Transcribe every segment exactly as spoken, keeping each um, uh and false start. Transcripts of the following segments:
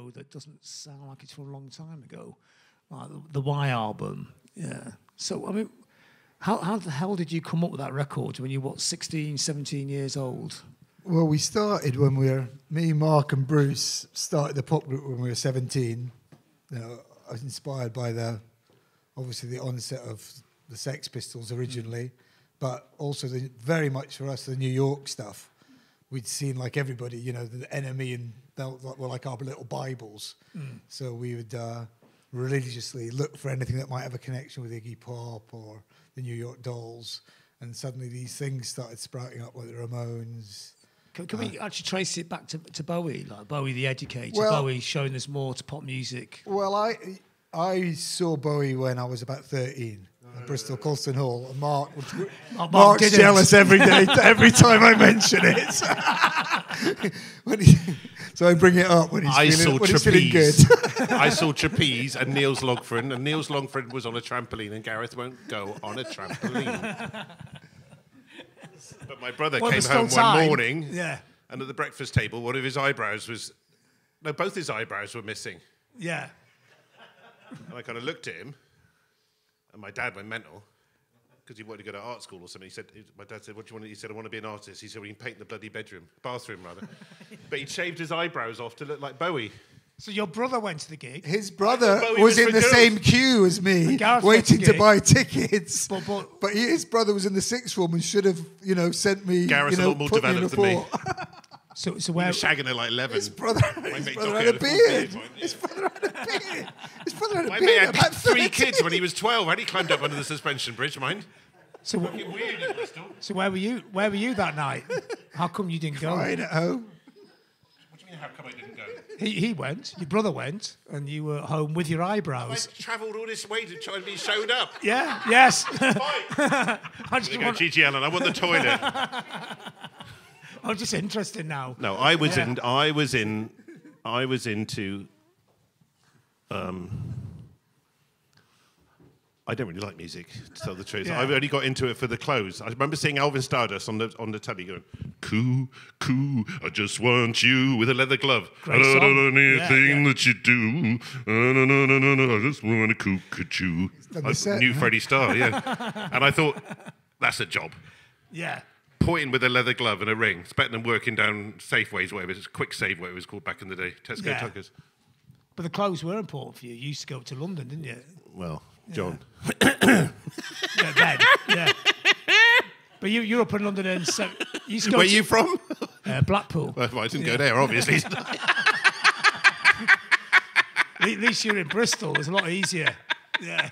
ago that doesn't sound like it's from a long time ago, like the, the Y album. Yeah. So I mean, how how the hell did you come up with that record when you were what, sixteen, seventeen years old? Well, we started when we were, me, Mark, and Bruce started the pop group when we were seventeen. You know, I was inspired by the, obviously the onset of the Sex Pistols originally, but also the, very much for us the New York stuff. We'd seen, like everybody, you know, the N M E and that were like our little Bibles. Mm. So we would uh, religiously look for anything that might have a connection with Iggy Pop or the New York Dolls, and suddenly these things started sprouting up, like the Ramones. Can, can uh, we actually trace it back to, to Bowie, like Bowie the Educator, well, Bowie showing us more to pop music? Well, I I saw Bowie when I was about thirteen at Bristol Colston Hall, and Mark would, Mark Mark's jealous every day, every time I mention it. when he, so I bring it up when he's, I feeling, saw when he's feeling good. I saw Trapeze and Niels Logfren, and Niels Logfren was on a trampoline, and Gareth won't go on a trampoline. But my brother well, came home time. one morning, yeah. and at the breakfast table, one of his eyebrows was... No, both his eyebrows were missing. Yeah. And I kind of looked at him, and my dad went mental, because he wanted to go to art school or something. He said, my dad said, what do you want to... He said, I want to be an artist. He said, we can paint the bloody bedroom, bathroom rather. But he shaved his eyebrows off to look like Bowie. So your brother went to the gig. His brother was, was in the girls. same queue as me, waiting to buy tickets. But, but, but his brother was in the sixth form and should have, you know, sent me. Gareth's you know, a lot more developed than me. so, so where? He was shagging at like eleven. His brother, his brother had a beard. His brother had a beard. His brother had a beard. My mate had three kids when he was twelve, and he climbed up under the suspension bridge, mind. So weird in Bristol. So where were you? Where were you that night? How come you didn't go? Right at home. How come I didn't go? He, he went, your brother went, and you were at home with your eyebrows. I travelled all this way to try and be shown up. Yeah, yes. I just go, G G Allen, I want the toilet. I'm just interested now. No, I was yeah. in, I was in, I was into, um, I don't really like music, to tell the truth. Yeah. I only got into it for the clothes. I remember seeing Elvis Stardust on the on the telly going, "Coo, coo, I just want you," with a leather glove. Great I don't want anything yeah, yeah. that you do. No, no, no, no, no, I just want to cook at you. I set, knew huh? Freddie Starr, yeah. And I thought, that's a job. Yeah. Pointing with a leather glove and a ring, expecting them working down Safeways, whatever it's Quick Save, whatever it was called back in the day, Tesco yeah. Tuckers. But the clothes were important for you. You used to go to London, didn't you? Well. John. Yeah, yeah, Ben, yeah. But you, you're up in London and so... You Where are you from? Uh, Blackpool. Well, I didn't yeah. go there, obviously. At least you're in Bristol. It's a lot easier. Yeah.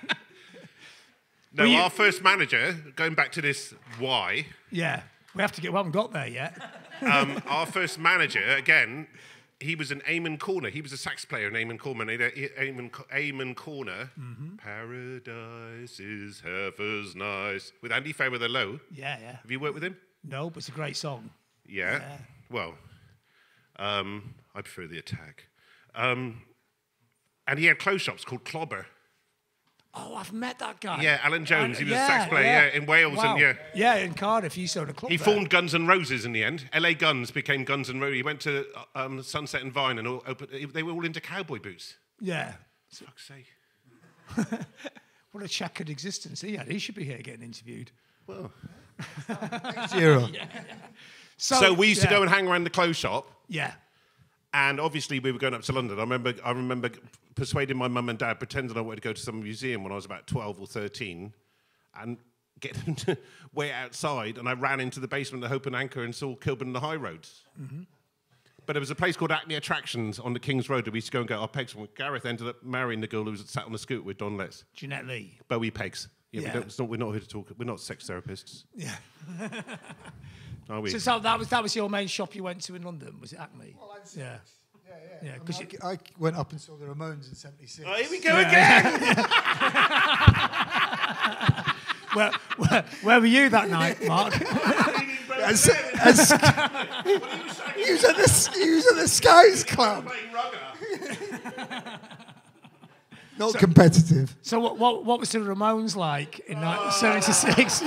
No, you, our first manager, going back to this why... Yeah, we have to get... We haven't got there yet. um, our first manager, again, he was an Amon Corner. He was a sax player in Amon Corner. Amon, Amon Corner. Mm-hmm. Paradise is heaven's nice. With Andy Fairweather Low. Yeah, yeah. Have you worked with him? No, but it's a great song. Yeah. yeah. Well, um, I prefer The Attack. Um, and he had clothes shops called Clobber. Oh, I've met that guy. Yeah, Alan Jones. He was yeah, a sax player yeah. Yeah, in Wales. Wow. And yeah. yeah, in Cardiff. He sold a club He there. formed Guns N' Roses in the end. L A Guns became Guns N' Roses. He went to um, Sunset and Vine and all opened, they were all into cowboy boots. Yeah. For fuck's sake. What a checkered existence he had. He should be here getting interviewed. Well. Next year on. Yeah. So, so we used yeah. to go and hang around the clothes shop. Yeah. And obviously we were going up to London. I remember, I remember persuading my mum and dad, pretending I wanted to go to some museum when I was about twelve or thirteen, and get them to wait outside. And I ran into the basement of the Hope and Anchor and saw Kilburn and the High Roads. Mm-hmm. But there was a place called Acme Attractions on the King's Road that we used to go and get our pegs from. Gareth ended up marrying the girl who was sat on the scooter with Don Letts. Jeanette Lee. Bowie pegs. Yeah, yeah. We don't, it's not, we're not here to talk. We're not sex therapists. Yeah. Are we? So, so that was that was your main shop you went to in London, was it Acme? Well, I'd say yeah. yeah, yeah, yeah. Because I, mean, I, I went up and saw the Ramones in seventy-six. Oh, here we go yeah. again. Yeah. where, where, where were you that night, Mark? as, as, he was at the he was at the Skies Club. Not so, competitive. So what, what, what was the Ramones like in nineteen seventy-six? Oh.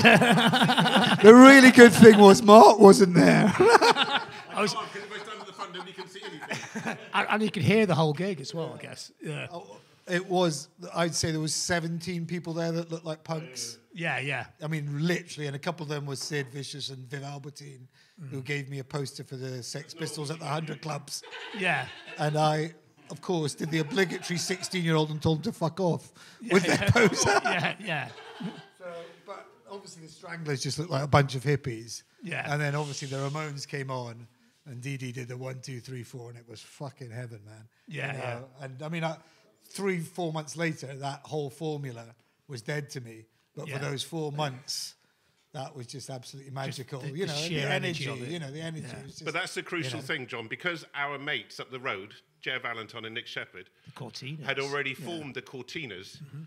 The really good thing was Mark wasn't there. I was, oh, Mark, 'cause if I stand at the front front, nobody can see anything. And you could hear the whole gig as well, I guess. Yeah. Oh, it was, I'd say there was seventeen people there that looked like punks. Yeah, yeah. I mean, literally, and a couple of them was Sid Vicious and Viv Albertine, mm. who gave me a poster for the Sex Pistols at the hundred Clubs. Yeah. And I, of course, did the obligatory sixteen-year-old and told them to fuck off yeah, with yeah. their poster. Yeah, yeah. So, but obviously the Stranglers just looked like a bunch of hippies. Yeah. And then obviously the Ramones came on. And Dee Dee did the one, two, three, four, and it was fucking heaven, man. Yeah, and, uh, yeah. And I mean, I, three, four months later, that whole formula was dead to me. But yeah. for those four months, that was just absolutely magical. Just the, you know, the, the energy, energy you know, the energy. Yeah. Was just, but that's the crucial you know. thing, John, because our mates up the road, Jeff Valentin and Nick Shepherd, the Cortinas, had already formed yeah. the Cortinas. Mm-hmm.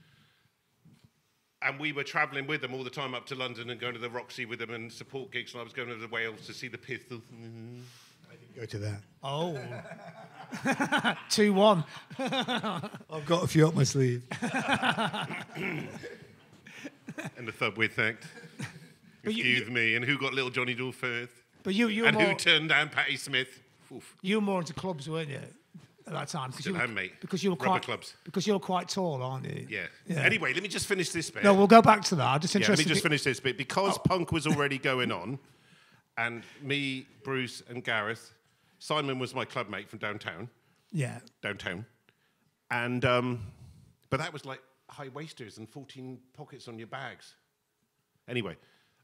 And we were travelling with them all the time up to London and going to the Roxy with them and support gigs. And I was going to Wales to see the Pistols. Mm-hmm. Go to that. Oh. two one. I've got a few up my sleeve. And the thub we thanked. Excuse you, you, me. And who got little Johnny Dorfirth? But you, you and more, who turned down Patti Smith? Oof. You were more into clubs, weren't you? At that time. Still you were, am, mate. Because you were quite, clubs. Because you're quite tall, aren't you? Yeah. yeah. Anyway, let me just finish this bit. No, we'll go back to that. I'm just interested. Yeah, let me just finish this bit. Because oh. punk was already going on, and me, Bruce, and Gareth... Simon was my club mate from downtown. Yeah. Downtown. And, um, but that was like high waisters and fourteen pockets on your bags. Anyway,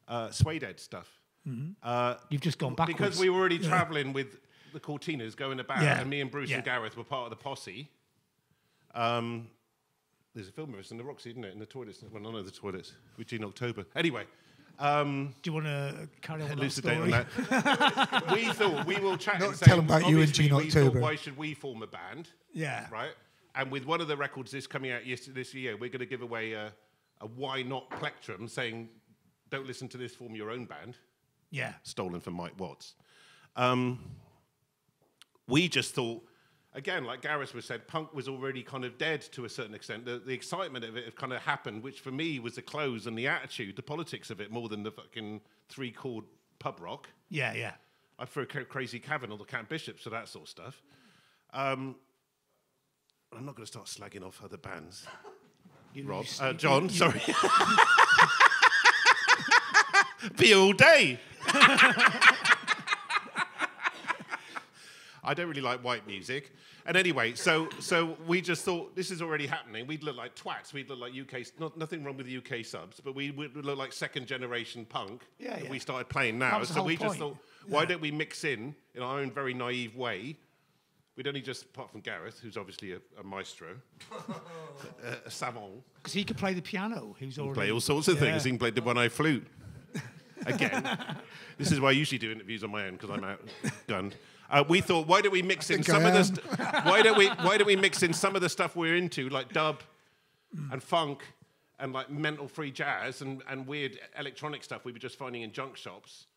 uh, suede stuff. Mm-hmm. uh, You've just gone backwards. Because we were already yeah. traveling with the Cortinas going about, yeah. and me and Bruce yeah. and Gareth were part of the posse. Um, there's a film of us in the Roxy, isn't it? In the toilets. Well, none of the toilets. With Gene October. Anyway. Um, Do you want to carry on that story? On that? We thought we will chat. Not and tell them about you and Gene October. Why should we form a band? Yeah, right. And with one of the records that's coming out this year, we're going to give away a, a Why Not plectrum, saying, "Don't listen to this. Form your own band." Yeah, stolen from Mike Watts. Um, we just thought, again, like Gareth was said, punk was already kind of dead to a certain extent. The, the excitement of it had kind of happened, which for me was the clothes and the attitude, the politics of it, more than the fucking three-chord pub rock. Yeah, yeah. I threw Crazy Cavan or the Camp Bishops for that sort of stuff. Um, I'm not going to start slagging off other bands. you, Rob, you uh, John, you, sorry. Be all day. I don't really like white music. And anyway, so so we just thought, this is already happening. We'd look like twats. We'd look like U K... Not, nothing wrong with the U K subs, but we would look like second-generation punk yeah, if yeah. we started playing now. So we point. just thought, why yeah. don't we mix in, in our own very naive way? We'd only just, apart from Gareth, who's obviously a, a maestro, a, a savant. Because he could play the piano. He can play all sorts of yeah. things. He can play the one-eye flute. Again. This is why I usually do interviews on my own, because I'm outgunned. Uh, we thought, why don't we mix in some I of the st why don't we why don't we mix in some of the stuff we're into, like dub mm. and funk and like mental free jazz and, and weird electronic stuff we were just finding in junk shops,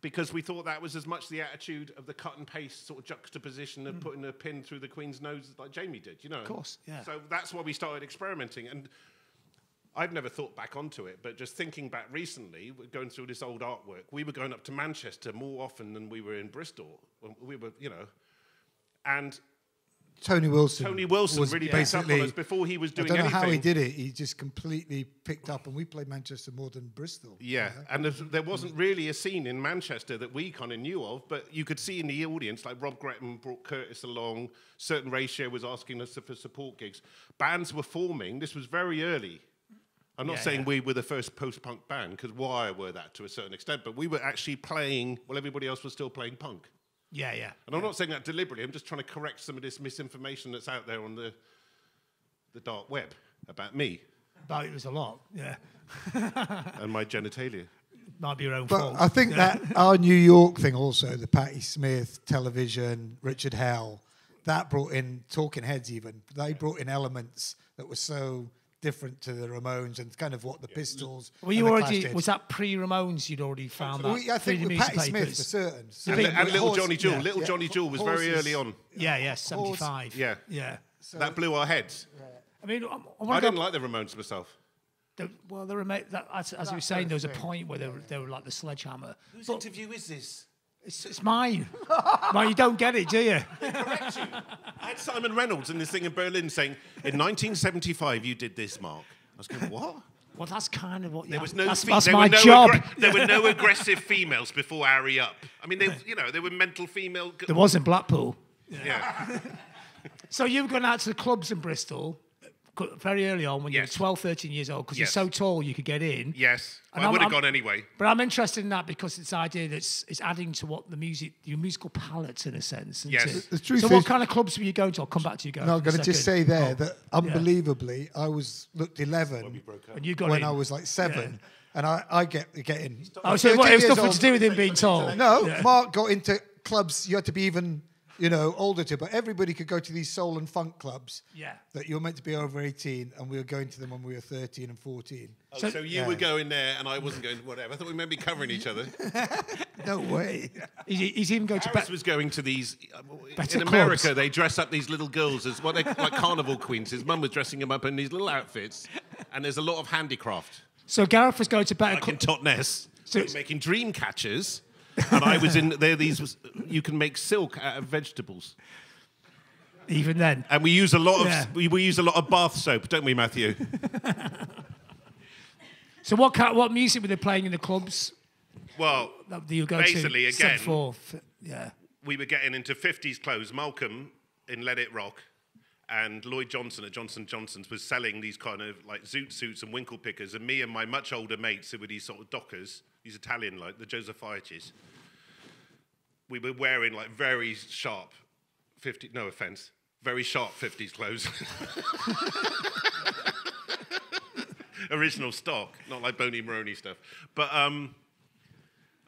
because we thought that was as much the attitude of the cut and paste sort of juxtaposition of mm. putting a pin through the Queen's nose like Jamie did, you know. Of course, yeah. So that's why we started experimenting, and I've never thought back onto it, but just thinking back recently, going through this old artwork, we were going up to Manchester more often than we were in Bristol. We were, you know, and Tony Wilson. Tony Wilson really picked up on us before he was doing anything. I don't know how he did it. He just completely picked up, and we played Manchester more than Bristol. Yeah, you know? And there wasn't really a scene in Manchester that we kind of knew of, but you could see in the audience, like Rob Gretton brought Curtis along, certain ratio was asking us for support gigs. Bands were forming. This was very early. I'm not yeah, saying yeah. we were the first post-punk band, because Wire were that to a certain extent, but we were actually playing, well, everybody else was still playing punk. Yeah, yeah. And I'm yeah. not saying that deliberately. I'm just trying to correct some of this misinformation that's out there on the the dark web about me. About it was a lot, yeah. And my genitalia. Might be your own but fault. I think yeah. that our New York thing also, the Patti Smith, television, Richard Hell, that brought in, Talking Heads even, they brought in elements that were so... different to the Ramones and kind of what the yeah. Pistols. Were you already? Did. Was that pre-Ramones? You'd already found well, that. I think with Patti Smith for certain. So and, and Little Johnny Jewel. Yeah. Little yeah. Johnny Jewel was Horses. very early on. Yeah, yeah, seventy-five. Yeah, yeah. So that blew our heads. Yeah. I mean, I, I, I didn't like the Ramones myself. The, well, the Ramones. As, as we were saying, there was a point where yeah. they, were, they were like the sledgehammer. Whose but, interview is this? It's, it's mine. Well, you don't get it, do you? They correct you. I had Simon Reynolds in this thing in Berlin saying, in nineteen seventy-five, you did this, Mark. I was going, what? Well, that's kind of what you there was no That's, that's there my no job. There were no aggressive females before Ari Up. I mean, they, you know, there were mental female... There was in Blackpool. Yeah. So you were going out to the clubs in Bristol very early on when yes. you were twelve, thirteen years old because yes. you're so tall you could get in. Yes. And I would have gone anyway. But I'm interested in that because it's the idea that it's, it's adding to what the music, your musical palette in a sense. Isn't yes. It? The truth so is, what kind of clubs were you going to? I'll come back to you guys. No, I'm going to just say there oh, that unbelievably yeah. I was looked eleven when, we broke up. When, you got when I was like seven. Yeah. And I, I get, get in. Oh, so what, it was nothing to do with him being tall. No, yeah. Mark got into clubs, you had to be even... You know, older too, but everybody could go to these soul and funk clubs. Yeah, that you were meant to be over eighteen, and we were going to them when we were thirteen and fourteen. Oh, so, so you yeah. were going there, and I wasn't going. Whatever. I thought we might be covering each other. No way. he's, he's even going Harris to. Harris was going to these. Um, in America, clubs. They dress up these little girls as what they like carnival queens. His mum was dressing them up in these little outfits, and there's a lot of handicraft. So Gareth was going to better like in Totnes, so making dream catchers. And I was in there. These was, you can make silk out of vegetables. Even then, and we use a lot of yeah. we, we use a lot of bath soap, don't we, Matthew? So what kind, what music were they playing in the clubs? Well, that you go basically to, again, forth. Yeah, we were getting into fifties clothes. Malcolm in Let It Rock, and Lloyd Johnson at Johnson Johnson's was selling these kind of like zoot suits and winkle pickers, and me and my much older mates who were these sort of dockers. These Italian, like the Josephites, we were wearing like very sharp fifty. No offense, very sharp fifties clothes. Original stock, not like Boney Maroney stuff. But um,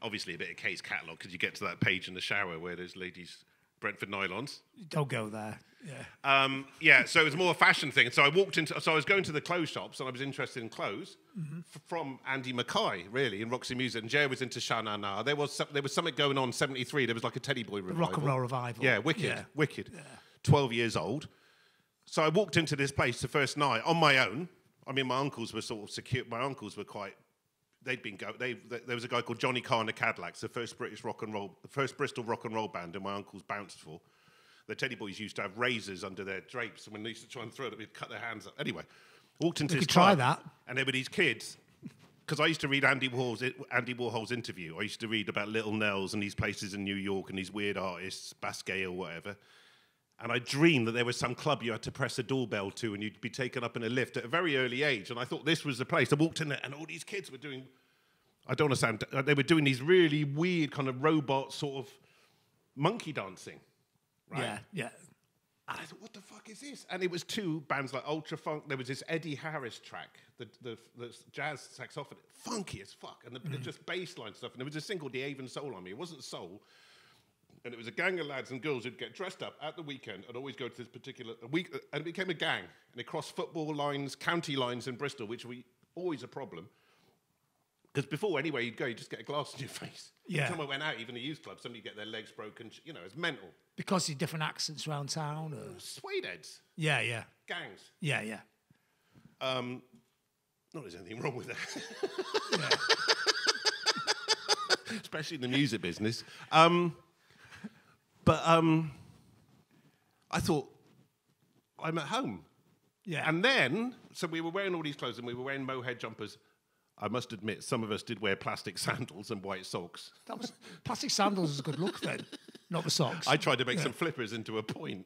obviously a bit of Kate's catalogue because you get to that page in the shower where there's ladies Brentford nylons. Don't go there. Yeah. Um, yeah. So it was more a fashion thing. So I walked into. So I was going to the clothes shops, and I was interested in clothes mm-hmm. from Andy Mackay, really, in Roxy Music. And Jerry was into Sha-na-na. There was some, there was something going on. seventy-three. There was like a Teddy Boy revival. The rock and roll revival. Yeah. Wicked. Yeah. Wicked. Yeah. Twelve years old. So I walked into this place the first night on my own. I mean, my uncles were sort of secure. My uncles were quite. They'd been go. They, they, there was a guy called Johnny Carr and the Cadillacs, the first British rock and roll, the first Bristol rock and roll band, and my uncles bounced for. The Teddy Boys used to have razors under their drapes, and when they used to try and throw it, we'd cut their hands up. Anyway, walked into this club, try that. And there were these kids. Because I used to read Andy Warhol's Andy Warhol's interview. I used to read about Little Nels and these places in New York and these weird artists, Basquiat or whatever. And I dreamed that there was some club you had to press a doorbell to and you'd be taken up in a lift at a very early age. And I thought this was the place. I walked in there and all these kids were doing... I don't want to sound... They were doing these really weird kind of robot sort of monkey dancing. Right? Yeah, yeah. And I thought, what the fuck is this? And it was two bands like Ultra Funk. There was this Eddie Harris track, the, the, the jazz saxophone. Funky as fuck. And the, mm. just bass line stuff. And there was a single, The Avon Soul on me. It wasn't soul. And it was a gang of lads and girls who'd get dressed up at the weekend and always go to this particular... A week, and it became a gang. And it crossed football lines, county lines in Bristol, which was always a problem. Because before, anyway, you'd go, you'd just get a glass in your face. Yeah. Someone went out, even a youth club, somebody'd get their legs broken. You know, it's mental. Because of different accents around town? Or... Suede heads. Yeah, yeah. Gangs. Yeah, yeah. Um, not there's anything wrong with that. Especially in the music business. Um... But um, I thought, I'm at home. Yeah. And then, so we were wearing all these clothes and we were wearing mohair jumpers. I must admit, some of us did wear plastic sandals and white socks. That was plastic sandals was a good look then, not the socks. I tried to make yeah. some flippers into a point.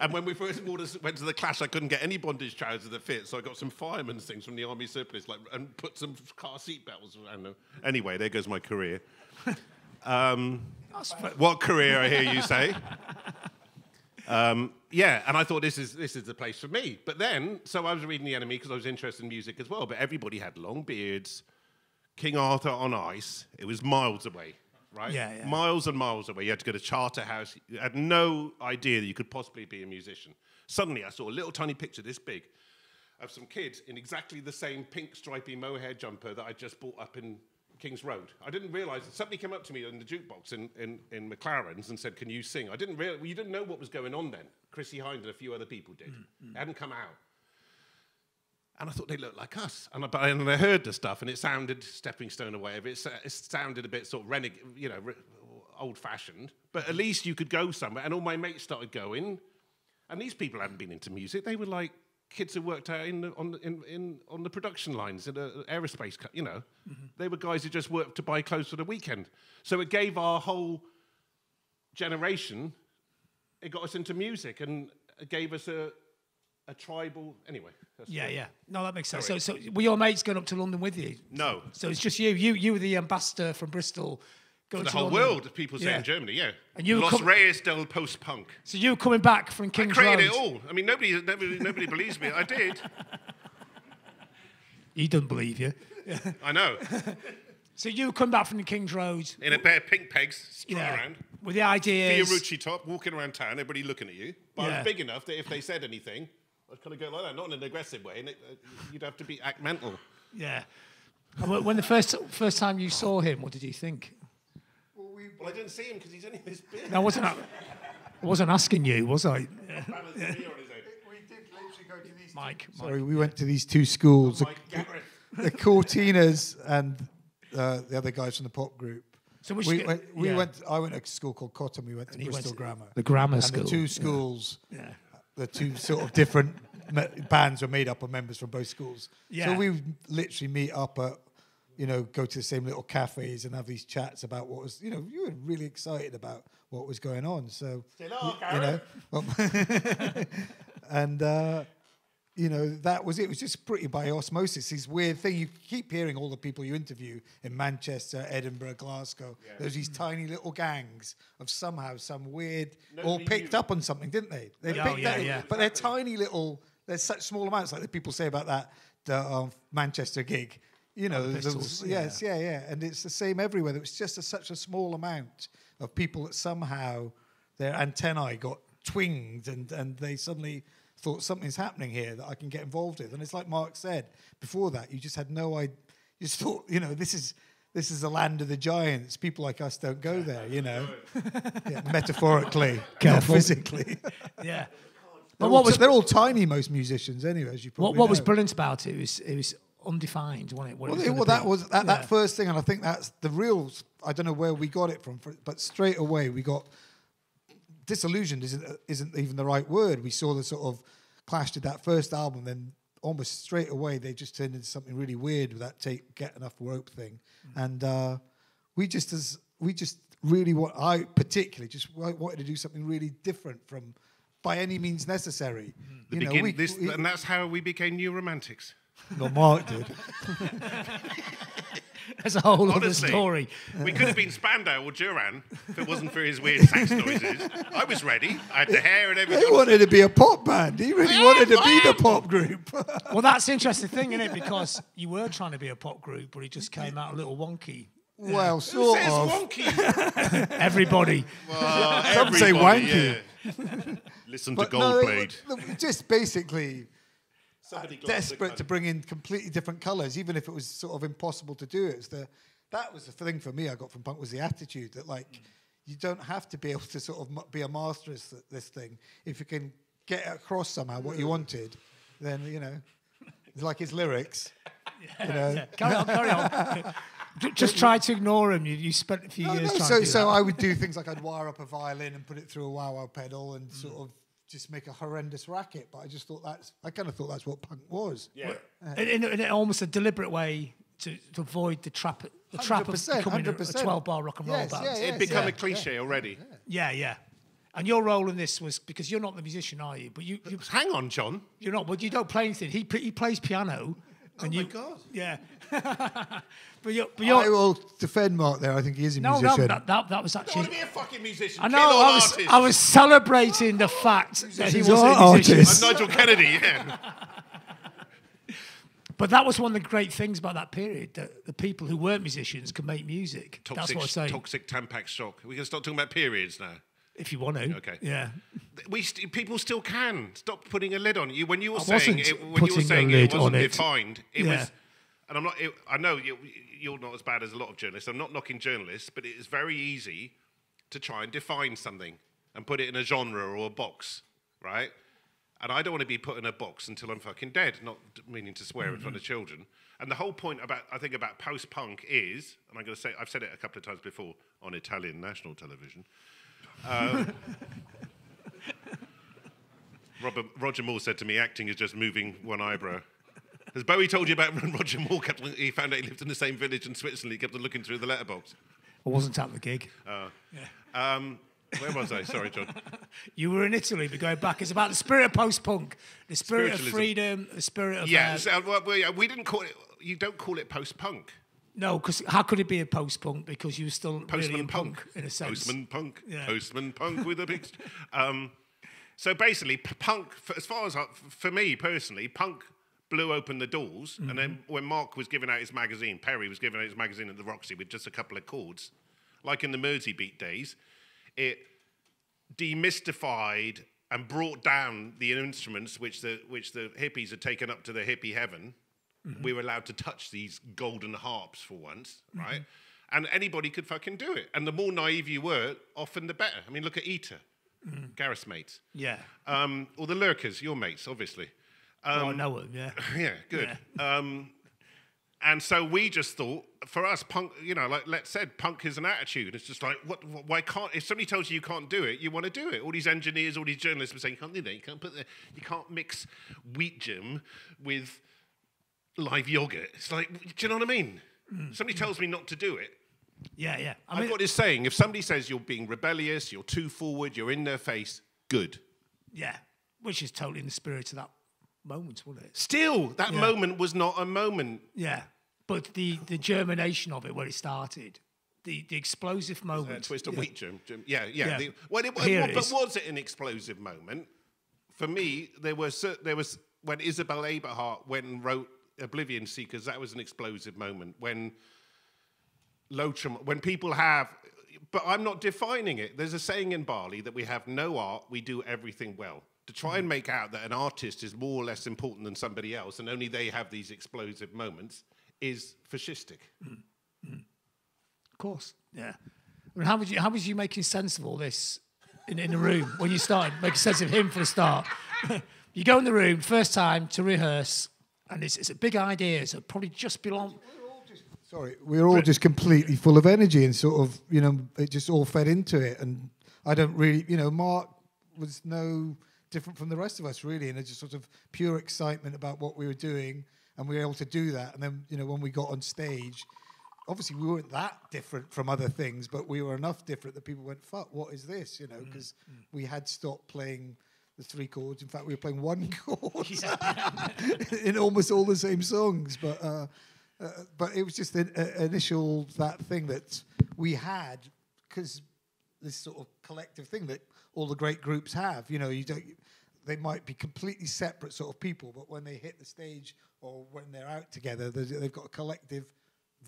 And when we first went to the Clash, I couldn't get any bondage trousers that fit, so I got some fireman's things from the army surplus like, and put some car seat belts around them. Anyway, there goes my career. Um, what career I hear you say? um, yeah, and I thought this is this is the place for me. But then, so I was reading the N M E because I was interested in music as well. But everybody had long beards, King Arthur on ice. It was miles away, right? Yeah, yeah. Miles and miles away. You had to go to Charterhouse. You had no idea that you could possibly be a musician. Suddenly, I saw a little tiny picture this big of some kids in exactly the same pink stripy mohair jumper that I just bought up in King's Road. I didn't realise that somebody came up to me in the jukebox in, in, in McLaren's and said, can you sing? I didn't realise, well, you didn't know what was going on then. Chrissy Hind and a few other people did. Mm, mm. It hadn't come out. And I thought they looked like us. And I, and I heard the stuff, and it sounded stepping stone away. It, it sounded a bit sort of renegade, you know, re old-fashioned. But at least you could go somewhere. And all my mates started going. And these people hadn't been into music. They were like kids who worked out in the, on, in, in, on the production lines in an aerospace, you know. Mm-hmm. They were guys who just worked to buy clothes for the weekend. So it gave our whole generation, it got us into music, and it gave us a... A tribal, anyway. That's yeah, yeah. No, that makes sense. Sorry. So, so were your mates going up to London with you? No. So it's just you. You, you were the ambassador from Bristol. Going to the whole world of people saying Germany, yeah. And you Los Reyes del post-punk. So you were coming back from King's Road. I created it all. I mean, nobody, nobody, nobody believes me. I did. He doesn't believe you. Yeah. I know. So you come back from the King's Road in a pair of pink pegs, yeah, around with the ideas. Fiorucci top, walking around town, everybody looking at you. But yeah. I was big enough that if they said anything, I'd kind of go like that, not in an aggressive way, and it, uh, you'd have to be act mental. Yeah. And when the first first time you saw him, what did you think? Well, we, well I didn't see him because he's only this big. No, wasn't I wasn't asking you, was I? Yeah. We did literally go to these. Mike, two. Sorry, Mike, we yeah. went to these two schools, oh, Mike, the, the Cortinas and uh, the other guys from the pop group. So we get, went. We yeah. went. I went to a school called Cotton. We went to and Bristol went to Grammar. The Grammar and School. The two schools. Yeah. yeah. The two sort of different bands were made up of members from both schools. Yeah. So we literally meet up at, you know, go to the same little cafes and have these chats about what was, you know, you were really excited about what was going on. So, hello, you know, well, and, uh, you know, that was it. It was just pretty by osmosis. This weird thing. You keep hearing all the people you interview in Manchester, Edinburgh, Glasgow. Yeah. There's these mm. tiny little gangs of somehow some weird, nobody all picked knew. up on something, didn't they? They oh, picked yeah, that yeah. Up, but they're tiny little... There's such small amounts, like the people say about that the, uh, Manchester gig. You know, oh, Pistols, yes, yeah. yeah, yeah. And it's the same everywhere. It was just a, such a small amount of people that somehow their antennae got twinged and, and they suddenly thought something's happening here that I can get involved with. And it's like Mark said, before that, you just had no idea. You just thought, you know, this is... This is the land of the giants. People like us don't go there, you know. Yeah, metaphorically, physically. Yeah. They're, but what all was, they're all tiny, most musicians, anyway, as you probably What, what know. was brilliant about it was it was undefined, wasn't it? What well, it was well that was that, yeah. that first thing, and I think that's the real... I don't know where we got it from, but straight away we got... Disillusioned isn't, isn't even the right word. We saw the sort of... Clash did that first album, then... Almost straight away, they just turned into something really weird with that take get enough rope thing, mm. and uh, we just as we just really want. I particularly just wanted to do something really different from, by any means necessary. Mm. You know, begin, we, this, we, and that's how we became New Romantics. Well, Mark did. That's a whole other story. We could have been Spandau or Duran if it wasn't for his weird sax noises. I was ready. I had the hair and everything. He wanted to be a pop band. He really I wanted am, to I be am. the pop group. Well, that's an interesting thing, isn't it? Because you were trying to be a pop group, but it just came out a little wonky. Well, yeah. sort Who says of. Wonky? Everybody. Well, Some everybody, say wanky. Yeah. Listen but to Goldblade. No, just basically... Desperate to bring in completely different colours, even if it was sort of impossible to do it. It's the, that was the thing for me I got from punk, was the attitude that, like, mm. you don't have to be able to sort of be a master at this thing. If you can get across somehow what you wanted, then, you know, like his lyrics, yeah, you know. Yeah. Carry on, carry on. Just try to ignore him. You, you spent a few no, years no, trying so, to do So that. I would do things like I'd wire up a violin and put it through a wah-wah pedal and mm. sort of, just make a horrendous racket, but I just thought that's, I kind of thought that's what punk was. Yeah. Uh, in, in, in almost a deliberate way to, to avoid the trap, the trap of becoming a twelve bar rock and roll yes, band. Yeah, yes, It'd become yeah, a cliche yeah, already. Yeah. yeah, yeah. And your role in this was, because you're not the musician, are you? But you, you hang on, John. You're not, but you don't play anything. He he plays piano. Oh and my you, God. Yeah. But you're, but you're, I will defend Mark there. I think he is a no, musician. No, that, that, that was actually... You don't want to be a fucking musician. I know. I was, I was celebrating the fact that he was a musician. I'm Nigel Kennedy, yeah. But that was one of the great things about that period, that the people who weren't musicians could make music. Toxic, That's what I say. Toxic Tampax shock. We can start talking about periods now. If you want to. Okay. Yeah. We st people still can. Stop putting a lid on you. When you were I saying it, when you were saying it wasn't it. defined, it yeah. was... And I'm not, it, I know you, you're not as bad as a lot of journalists. I'm not knocking journalists, but it is very easy to try and define something and put it in a genre or a box, right? And I don't want to be put in a box until I'm fucking dead, not meaning to swear mm-hmm. in front of children. And the whole point about, I think, about post-punk is, and I'm going to say, I've said it a couple of times before on Italian national television, uh, Robert, Roger Moore said to me, acting is just moving one eyebrow. Has Bowie told you about when Roger Moore kept, he found out he lived in the same village in Switzerland, he kept on looking through the letterbox? I wasn't at the gig. Uh, yeah. Um... Where was I? Sorry, John. You were in Italy, but going back, it's about the spirit of post-punk, the spirit of freedom, the spirit of... Yeah, uh, so, well, we, we didn't call it... You don't call it post-punk. No, because how could it be a post-punk? Because you were still Postman really in punk. punk, in a sense. Postman punk. Yeah. Postman punk with a big... Um, so basically, punk, for, as far as... I, for me, personally, punk blew open the doors, mm-hmm. and then when Mark was giving out his magazine, Perry was giving out his magazine at the Roxy with just a couple of chords, like in the Merseybeat days... It demystified and brought down the instruments which the which the hippies had taken up to the hippie heaven. Mm-hmm. We were allowed to touch these golden harps for once, mm-hmm. right? And anybody could fucking do it. And the more naive you were, often the better. I mean, look at Eater, mm-hmm. Gareth's mates. Yeah. Um, or the Lurkers, your mates, obviously. Um, well, I know them, yeah. Yeah, good. Yeah. Um, And so we just thought, for us, punk, you know, like Letts said, punk is an attitude. It's just like, what, what, why can't, if somebody tells you you can't do it, you want to do it. All these engineers, all these journalists were saying, you can't do that, you can't put the, you can't mix wheat germ with live yogurt. It's like, do you know what I mean? Mm. Somebody tells me not to do it. Yeah, yeah. I mean, I've got this saying, if somebody says you're being rebellious, you're too forward, you're in their face, good. Yeah, which is totally in the spirit of that moment, wasn't it? Still, that yeah. moment was not a moment. Yeah, but the the germination of it, where it started, the the explosive moment. Twist on yeah. wheat germ, germ. Yeah, yeah. yeah. The, well, it, it, but was it an explosive moment? For me, there was there was when Isabel Eberhart went and wrote Oblivion Seekers. That was an explosive moment. When Lotram, when people have, but I'm not defining it. There's a saying in Bali that we have no art, we do everything well. To try and make out that an artist is more or less important than somebody else and only they have these explosive moments is fascistic. Mm. Mm. Of course, yeah. I mean, how, would you, how was you making sense of all this in, in the room when you started making sense of him for the start? You go in the room, first time, to rehearse, and it's, it's a big idea, so probably just belong... We're all just, sorry, we were all just completely full of energy and sort of, you know, it just all fed into it, and I don't really, you know, Mark was no... different from the rest of us, really, and it's just sort of pure excitement about what we were doing, and we were able to do that. And then, you know, when we got on stage, obviously we weren't that different from other things, but we were enough different that people went, "Fuck, what is this?" You know, because mm-hmm. we had stopped playing the three chords. In fact, we were playing one chord in almost all the same songs. But uh, uh, but it was just the uh, initial that thing that we had, because this sort of collective thing that all the great groups have, you know, you don't. They might be completely separate sort of people, but when they hit the stage or when they're out together, they've got a collective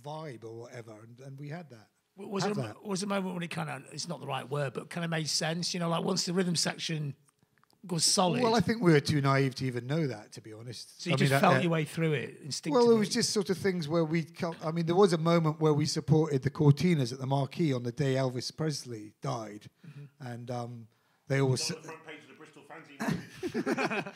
vibe or whatever, and, and we had that. Was it, that. was it a moment when it kind of, it's not the right word, but kind of made sense, you know, like once the rhythm section was solid? Well, I think we were too naive to even know that, to be honest. So you I just mean, felt uh, your way through it instinctively? Well, it was just sort of things where we, I mean, there was a moment where we supported the Cortinas at the Marquee on the day Elvis Presley died, mm-hmm. and... um They all was on the front page of the Bristol fanzine.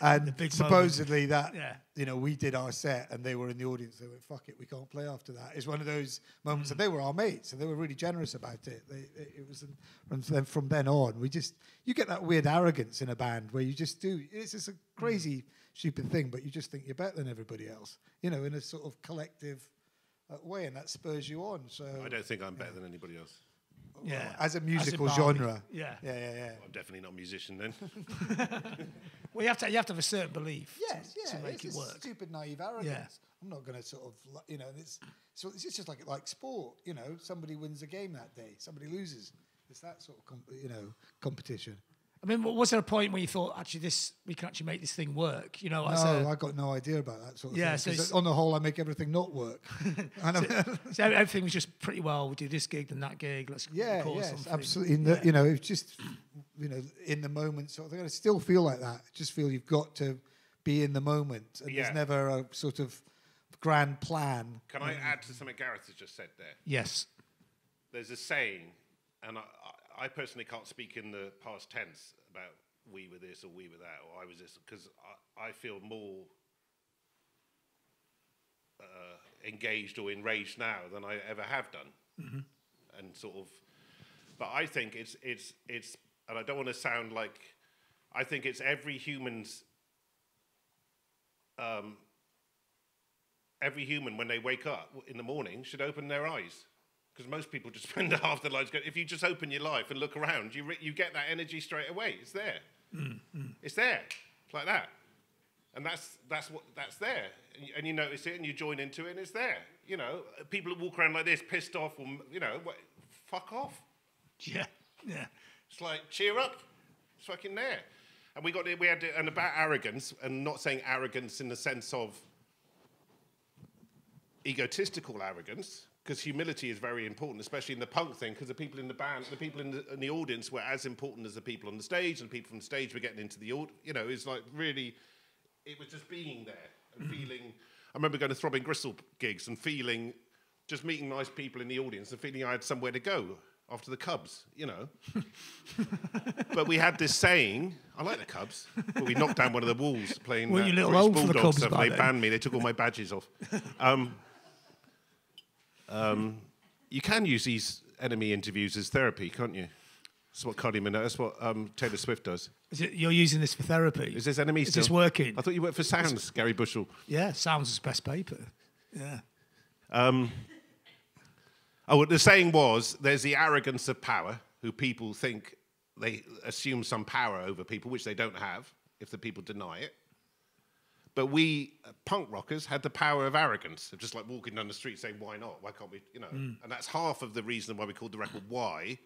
And supposedly moment. that, yeah. you know, we did our set and they were in the audience. They went, fuck it, we can't play after that. It's one of those moments, mm. and they were our mates, and they were really generous about it. They, it, it was, an, and then from then on, we just, you get that weird arrogance in a band where you just do, it's just a crazy, mm. stupid thing, but you just think you're better than everybody else, you know, in a sort of collective uh, way, and that spurs you on. So I don't think I'm better yeah. than anybody else. Yeah, as a musical as a genre. Yeah, yeah, yeah. yeah. Well, I'm definitely not a musician then. Well, you have to you have to have a certain belief. Yes, to, yeah, to make it's it work. Stupid naive arrogance. Yeah. I'm not going to sort of, you know, it's so it's just like like sport. You know, somebody wins a game that day, somebody loses. It's that sort of you know competition. I mean, was there a point where you thought actually this we can actually make this thing work? You know, no, as a, I got no idea about that sort of yeah, thing. So on the whole, I make everything not work. so, so everything was just pretty well. We do this gig, then that gig. Let's yeah, yes, something. absolutely. In the, yeah. You know, it's just you know in the moment sort of thing. I still feel like that. I just feel you've got to be in the moment, and yeah. there's never a sort of grand plan. Can I add to something Gareth has just said there? Yes. There's a saying, and I. I I personally can't speak in the past tense about we were this or we were that or I was this, because I, I feel more uh, engaged or enraged now than I ever have done. Mm-hmm. And sort of, but I think it's, it's, it's, and I don't want to sound like, I think it's every human's, um, every human when they wake up in the morning should open their eyes. Because most people just spend half their lives going, if you just open your life and look around, you re you get that energy straight away. It's there. Mm, mm. It's there. It's like that. And that's, that's, what, that's there. And you, and you notice it and you join into it and it's there. You know, people who walk around like this, pissed off, or, you know, what, fuck off. Yeah, yeah. It's like, cheer up. It's fucking there. And we got, we had, to, and about arrogance, and not saying arrogance in the sense of egotistical arrogance, because humility is very important, especially in the punk thing, because the people in the band, the people in the, in the audience were as important as the people on the stage, and the people from the stage were getting into the audience. You know, it's like really, it was just being there and feeling. I remember going to Throbbing Gristle gigs and feeling, just meeting nice people in the audience and feeling I had somewhere to go after the Cubs, you know. But we had this saying, I like the Cubs, but we knocked down one of the walls playing uh, Bulldogs the Cubs stuff, and they then. banned me, they took all my badges off. Um, Um, you can use these N M E interviews as therapy, can't you? That's what Cardi Minogue, that's what um, Taylor Swift does. Is it, you're using this for therapy? Is this N M E? Is still? This working? I thought you worked for Sounds, it's, Gary Bushell. Yeah, Sounds is best paper. Yeah. Um, oh, the saying was: there's the arrogance of power, who people think they assume some power over people, which they don't have if the people deny it. But we uh, punk rockers had the power of arrogance, of just like walking down the street saying, why not? Why can't we, you know? Mm. And that's half of the reason why we called the record Why,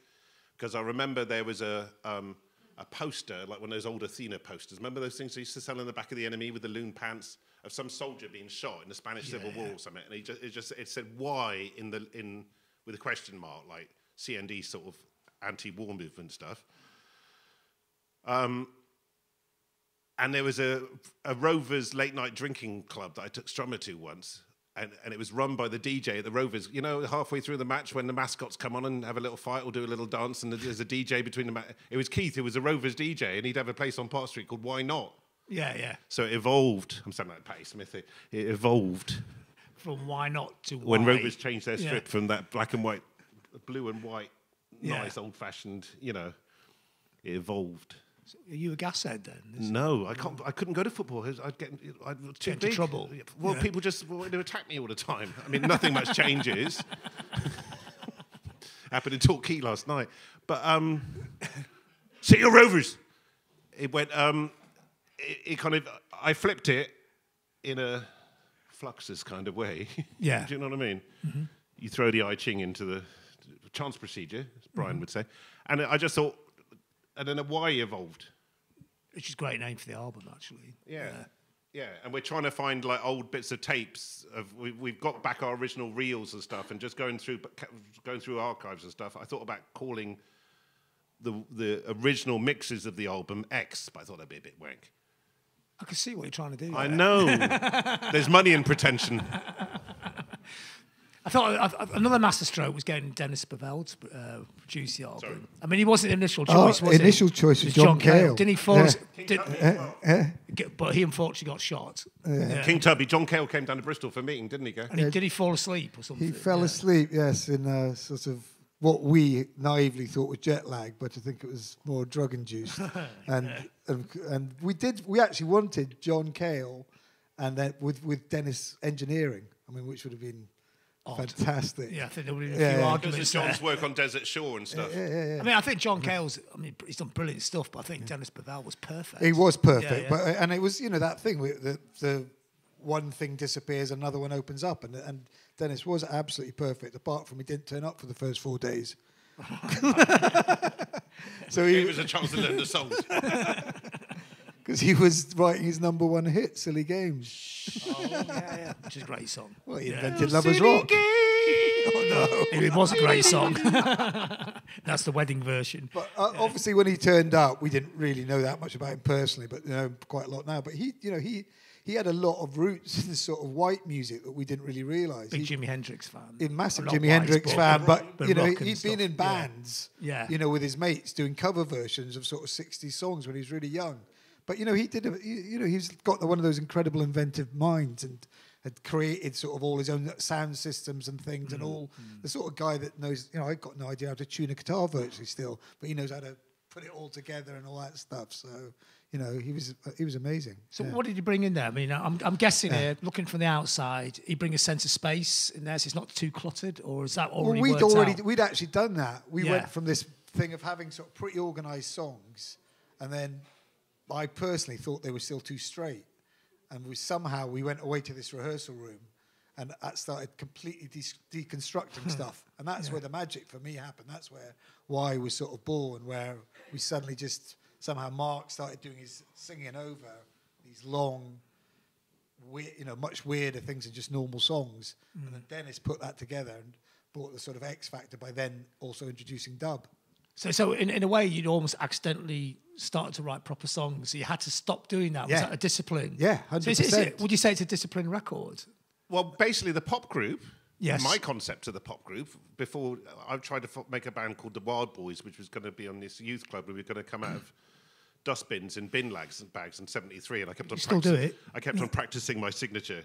because I remember there was a, um, a poster, like one of those old Athena posters. Remember those things they used to sell in the back of the N M E with the loon pants of some soldier being shot in the Spanish yeah, Civil War yeah. or something? And he just, it just it said why in the, in, with a question mark, like C N D sort of anti-war movement stuff. Um, And there was a, a Rovers late night drinking club that I took Strummer to once. And, and it was run by the D J at the Rovers. You know, halfway through the match when the mascots come on and have a little fight or do a little dance and there's a D J between the match. It was Keith, who was a Rovers D J, and he'd have a place on Park Street called Why Not? Yeah, yeah. So it evolved. I'm sounding like Patti Smith here. It evolved. From Why Not to Why. When Rovers changed their strip yeah. from that black and white, blue and white, nice yeah. old-fashioned, you know, it evolved. Are you a gashead then? No, I can't. I couldn't go to football. I'd get, I'd get too into big. trouble. Well, yeah. people just well, they attack me all the time. I mean, nothing much changes. Happened in Torquay last night, but um, see your Rovers. It went. Um, it, it kind of. I flipped it in a fluxus kind of way. Yeah. Do you know what I mean? Mm-hmm. You throw the I Ching into the chance procedure, as Brian mm-hmm. would say, and I just thought. And then a Y evolved. Which is a great name for the album, actually. Yeah. yeah. Yeah. And we're trying to find like old bits of tapes. Of we, We've got back our original reels and stuff, and just going through going through archives and stuff, I thought about calling the the original mixes of the album X, but I thought that'd be a bit wank. I can see what you're trying to do there. I know. There's money in pretension. I thought I, I, another masterstroke was getting Dennis Bovell to uh, produce the album. Sorry. I mean, he wasn't the initial choice, oh, was initial he? choice was John, John Cale. Cale. Didn't he fall? Yeah. Did, uh, uh, but he unfortunately got shot. Uh, yeah. King Tubby, John Cale came down to Bristol for a meeting, didn't he? Go? And he, yeah. Did he fall asleep or something? He fell yeah. asleep, yes, in uh, sort of what we naively thought was jet lag, but I think it was more drug-induced. and, yeah. and and we did, we actually wanted John Cale, and then with with Dennis engineering. I mean, which would have been. Odd. Fantastic. Yeah, I think there were a few yeah, arguments because of John's there. work on Desert Shore and stuff. Yeah, yeah, yeah. I mean, I think John Cale's, I mean, he's done brilliant stuff, but I think yeah. Dennis Bovell was perfect. He was perfect. Yeah, yeah. But, and it was, you know, that thing, the, the one thing disappears, another one opens up, and, and Dennis was absolutely perfect, apart from he didn't turn up for the first four days. So he, it was a chance to learn the songs. Because he was writing his number one hit, Silly Games. Oh, yeah, yeah. Which is a great song. Well, he yeah. invented Lovers Rock. Games. Oh, no. It was a great song. That's the wedding version. But uh, yeah. obviously when he turned up, we didn't really know that much about him personally, but you know, quite a lot now. But he, you know, he, he had a lot of roots in this sort of white music that we didn't really realise. Big he, Jimi Hendrix fan. A massive Jimi Hendrix fan, but, but you know, he'd stuff. been in bands, yeah. Yeah. you know, with his mates doing cover versions of sort of sixties songs when he was really young. But, you know, he did, a, you know, he's got one of those incredible inventive minds and had created sort of all his own sound systems and things mm. and all. Mm. The sort of guy that knows, you know, I've got no idea how to tune a guitar virtually still, but he knows how to put it all together and all that stuff. So, you know, he was he was amazing. So yeah. what did he bring in there? I mean, I'm, I'm guessing yeah. here, looking from the outside, he bring a sense of space in there so it's not too cluttered, or is that already well, we'd already out? We'd actually done that. We yeah. went from this thing of having sort of pretty organised songs, and then I personally thought they were still too straight. And we somehow we went away to this rehearsal room and that started completely de deconstructing stuff. And that's yeah. where the magic for me happened. That's where Why was sort of born, where we suddenly just somehow Mark started doing his singing over these long, weird, you know, much weirder things than just normal songs. Mm. And then Dennis put that together and brought the sort of X factor by then also introducing dub. So, so in, in a way, you'd almost accidentally started to write proper songs. So you had to stop doing that. Yeah. Was that a discipline? Yeah, one hundred percent. So is it, is it, would you say it's a disciplined record? Well, basically, the pop group, yes. my concept of the pop group, before I tried to make a band called The Wild Boys, which was going to be on this youth club where we were going to come out of dustbins and bin lags and bags in seventy-three, and I kept on still do it. I kept on practicing my signature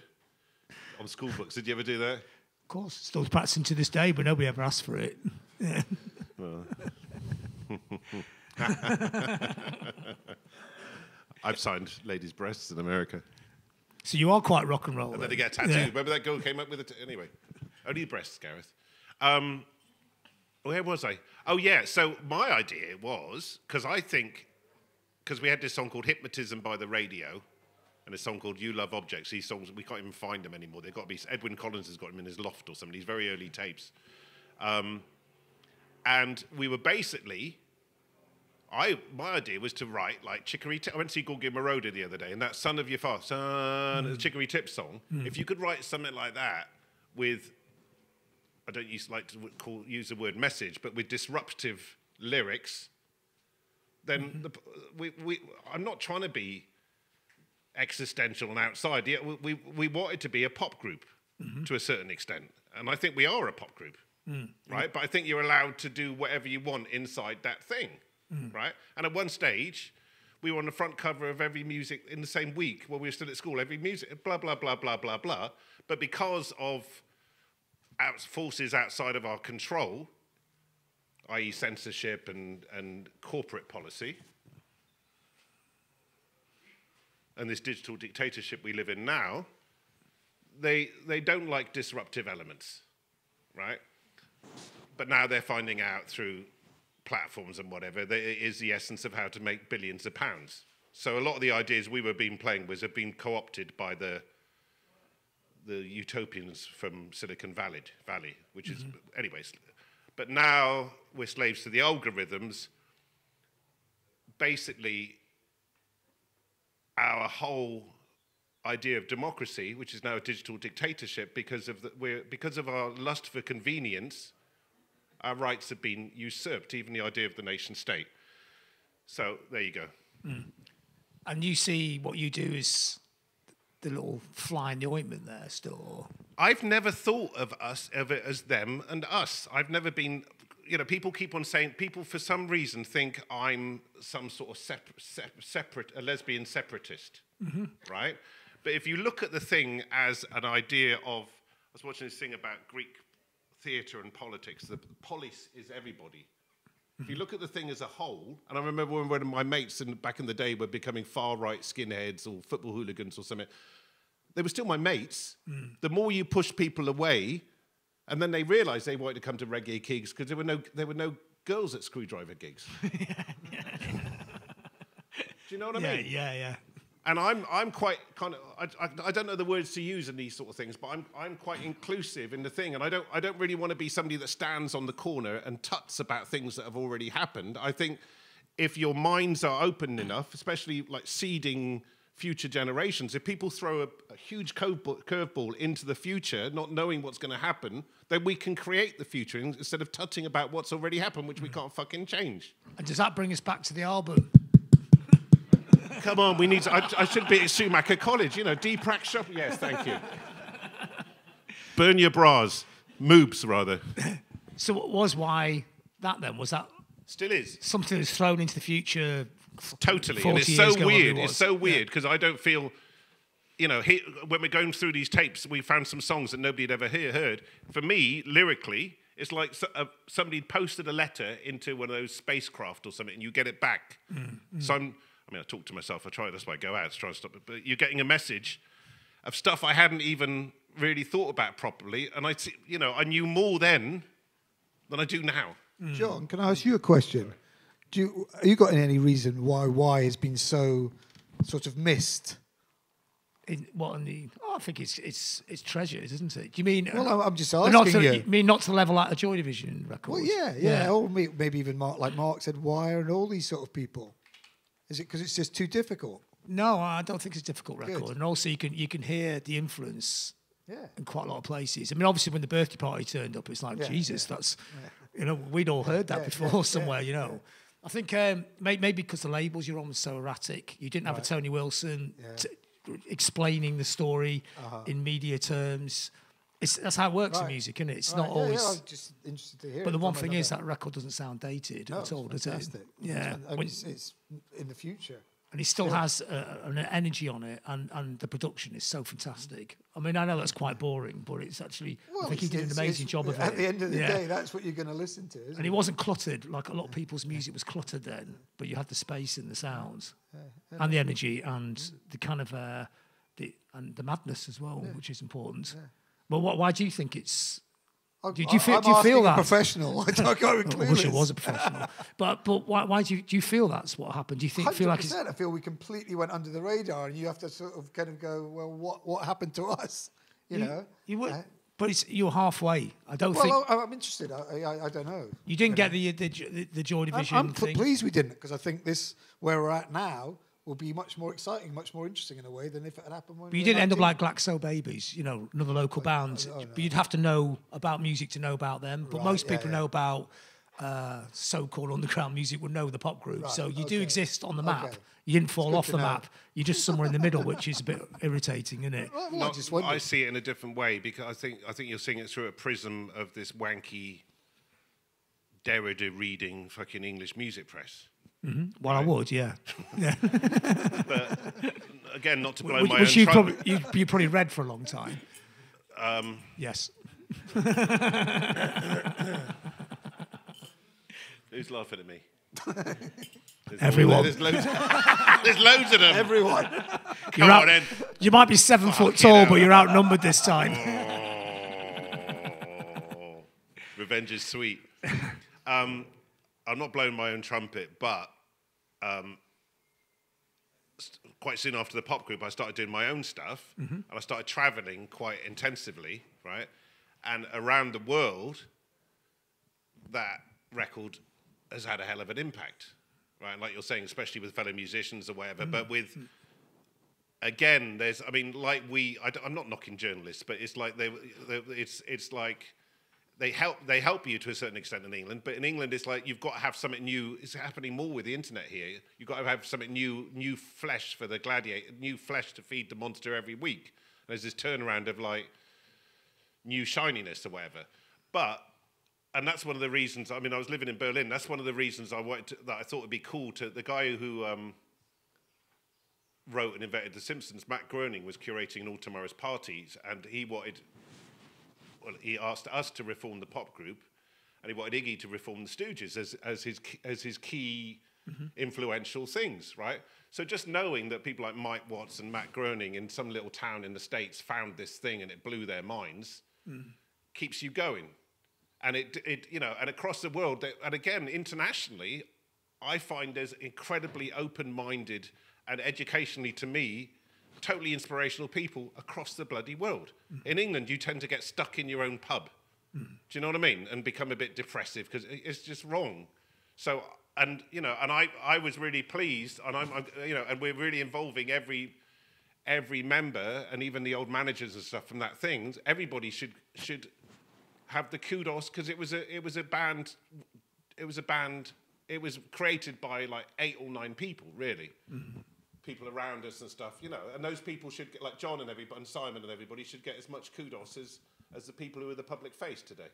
on school books. Did you ever do that? Of course. Still practicing to this day, but nobody ever asked for it. Yeah. Well. I've signed ladies' breasts in America. So you are quite rock and roll. And then they get tattooed. Yeah. Remember that girl came up with it? Anyway, only breasts, Gareth. Um, where was I? Oh, yeah. So my idea was, because I think, because we had this song called Hypnotism by the Radio and a song called You Love Objects. These songs, we can't even find them anymore. They've got to be, Edwyn Collins has got them in his loft or something. These very early tapes. Um, and we were basically... I, my idea was to write like Chicory Tip. I went to see Gorgia Moroder the other day, and that Son of Your Father, Son, mm. the Chicory Tip song. Mm. If you could write something like that with, I don't use, like to call, use the word message, but with disruptive lyrics, then mm-hmm. the, we, we, I'm not trying to be existential and outside. Yeah, we, we, we wanted to be a pop group mm-hmm. to a certain extent, and I think we are a pop group, mm. right? Mm. But I think you're allowed to do whatever you want inside that thing. Mm. Right, and at one stage, we were on the front cover of every music in the same week while we were still at school. Every music, blah blah blah blah blah blah. But because of out forces outside of our control, that is, censorship and and corporate policy, and this digital dictatorship we live in now, they they don't like disruptive elements, right? But now they're finding out through platforms and whatever, that it is the essence of how to make billions of pounds. So a lot of the ideas we were been playing with have been co-opted by the the utopians from Silicon Valley, Valley which mm-hmm. is, anyways. But now we're slaves to the algorithms. Basically, our whole idea of democracy, which is now a digital dictatorship, because of the, we're because of our lust for convenience. Our rights have been usurped, even the idea of the nation state. So there you go. Mm. And you see what you do is the little fly in the ointment there still. I've never thought of us ever as them and us. I've never been, you know, people keep on saying, people for some reason think I'm some sort of sep sep separate, a lesbian separatist, mm-hmm. right? But if you look at the thing as an idea of, I was watching this thing about Greek theatre and politics, the polis is everybody. Mm-hmm. If you look at the thing as a whole, and I remember when one of my mates in, back in the day were becoming far-right skinheads or football hooligans or something, they were still my mates. Mm. The more you push people away, and then they realised they wanted to come to reggae gigs because there were no there were no girls at screwdriver gigs. yeah, yeah. Do you know what I yeah, mean? Yeah, yeah, yeah. And I'm, I'm quite kind of, I, I, I don't know the words to use in these sort of things, but I'm, I'm quite inclusive in the thing. And I don't, I don't really want to be somebody that stands on the corner and tuts about things that have already happened. I think if your minds are open enough, especially like seeding future generations, if people throw a, a huge curveball into the future, not knowing what's going to happen, then we can create the future instead of tutting about what's already happened, which we can't fucking change. And does that bring us back to the album? Come on, we need to, I, I should be at Schumacher College, you know, D-Prac shop. Yes, thank you. Burn your bras. Moobs, rather. So what was why that then? Was that... Still is. Something that's thrown into the future... Totally. And it's so weird. It's so weird because I don't feel... You know, he, when we're going through these tapes, we found some songs that nobody had ever hear, heard. For me, lyrically, it's like so, uh, somebody posted a letter into one of those spacecraft or something, and you get it back. Mm, mm. So I'm, I mean, I talk to myself. I try. That's why I go out to try and stop it. But you're getting a message of stuff I hadn't even really thought about properly, and I, you know, I knew more then than I do now. Mm. John, can I ask you a question? Do you, have you got any reason why Why has been so sort of missed? In, what in the? Oh, I think it's it's it's treasures, isn't it? Do you mean? Well, uh, I'm just asking not to, you. You mean not to level out a Joy Division record? Well, yeah, yeah, yeah. Or maybe even Mark, like Mark said, Wire and all these sort of people. Is it because it's just too difficult? No, I don't think it's a difficult record. Good. And also, you can you can hear the influence. Yeah. In quite a lot of places. I mean, obviously, when the birthday party turned up, it's like yeah, Jesus. Yeah, that's yeah. You know, we'd all heard that yeah, before yeah, somewhere. Yeah, you know. Yeah. I think um, may, maybe because the labels you're on was so erratic, you didn't have right. a Tony Wilson. Yeah. Explaining the story uh-huh. in media terms. It's, that's how it works right. in music, isn't it? It's right. not yeah, always... Yeah, I'm just interested to hear But the one thing another. is that record doesn't sound dated no, at all, does it? Yeah. And when, it's, it's in the future. And it still yeah. has uh, an energy on it, and, and the production is so fantastic. I mean, I know that's quite boring, but it's actually... Well, I think he did an amazing job of at it. At the end of the yeah. day, that's what you're going to listen to, isn't And it, it wasn't cluttered. Like, a lot of people's music was cluttered then, but you had the space and the sounds. And the energy and yeah. the kind of uh, the and the madness as well, yeah. which is important. Yeah. But what? Why do you think it's? I, do, do you feel? I'm do you feel that a professional? I, don't go I wish I was a professional. but but why? Why do you do you feel that's what happened? Do you think? Feel like it's, I feel we completely went under the radar, and you have to sort of kind of go, well, what what happened to us? You, you know. You would. Uh, But it's, you're halfway. I don't well, think... Well, I'm interested. I, I, I don't know. You didn't you get the, the the Joy Division I'm, I'm thing? I'm pleased we didn't, because I think this, where we're at now, will be much more exciting, much more interesting in a way than if it had happened when But you didn't end up like Glaxo Babies, you know, another local like, band. Oh, oh, no. But you'd have to know about music to know about them. But right, most people yeah, yeah. know about uh, so-called underground music would know the pop group. Right, so you okay. do exist on the map. Okay. You didn't fall off the know. map. You're just somewhere in the middle, which is a bit irritating, isn't it? Well, well, I, just I see it in a different way, because I think I think you're seeing it through a prism of this wanky, Derrida-reading fucking English music press. Mm-hmm. Well, right? I would, yeah. yeah. But again, not to blow would, my which own you probably you, you probably read for a long time. Um, yes. Who's laughing at me? There's Everyone. There's loads, there's loads of them. Everyone. Come out, on, Ed. You might be seven Fuck foot tall, know. but you're outnumbered this time. Oh, revenge is sweet. Um, I'm not blowing my own trumpet, but um, quite soon after the pop group, I started doing my own stuff, mm-hmm. and I started travelling quite intensively, right? And around the world, that record has had a hell of an impact. Right, like you're saying, especially with fellow musicians or whatever, mm. but with, again, there's, I mean, like we, I I'm not knocking journalists, but it's like they, they, it's it's like they help they help you to a certain extent in England, but in England it's like you've got to have something new. It's happening more with the internet here. You've got to have something new, new flesh for the gladiator, new flesh to feed the monster every week. And there's this turnaround of like new shininess or whatever, but. And that's one of the reasons, I mean, I was living in Berlin. That's one of the reasons I wanted to, that I thought would be cool to, the guy who um, wrote and invented The Simpsons, Matt Groening, was curating an All Tomorrow's Parties, and he wanted, well, he asked us to reform the pop group, and he wanted Iggy to reform the Stooges as, as, his, as his key mm-hmm. influential things, right? So just knowing that people like Mike Watts and Matt Groening in some little town in the States found this thing and it blew their minds mm. keeps you going. And it, it, you know, and across the world, they, and again internationally, I find there's incredibly open-minded and educationally, to me, totally inspirational people across the bloody world. Mm. In England, you tend to get stuck in your own pub. Mm. Do you know what I mean? And become a bit depressive because it, it's just wrong. So, and you know, and I, I was really pleased, and I'm, I'm, you know, and we're really involving every, every member, and even the old managers and stuff from that thing. Everybody should should. have the kudos, because it was a it was a band, it was a band, it was created by like eight or nine people really, mm-hmm. people around us and stuff, you know, and those people should get, like John and everybody, and Simon and everybody, should get as much kudos as, as the people who are the public face today.